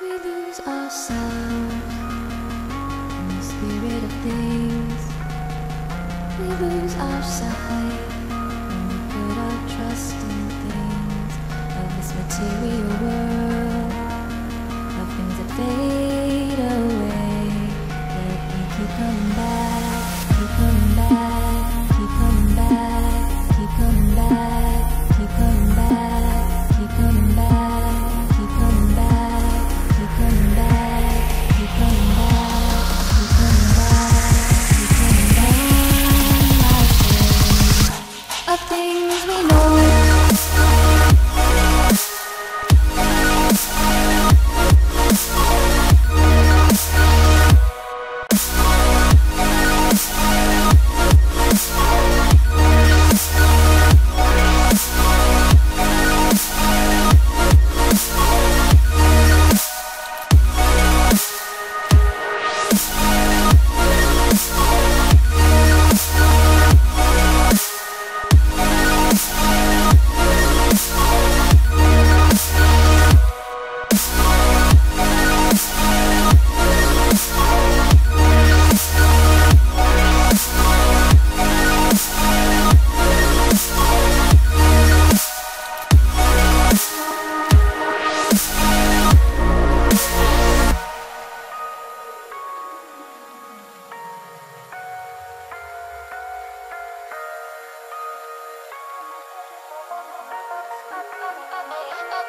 We lose ourselves in the spirit of things. We lose our sight when we put our trust in things of this material world, of things that fade away, yet they keep coming back, keep coming back, keep coming back, keep coming back, keep coming back, keep coming back. Things we know.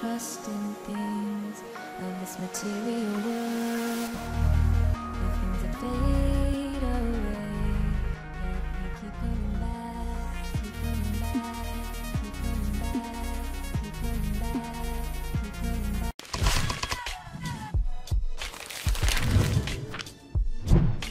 Trust in things of this material world.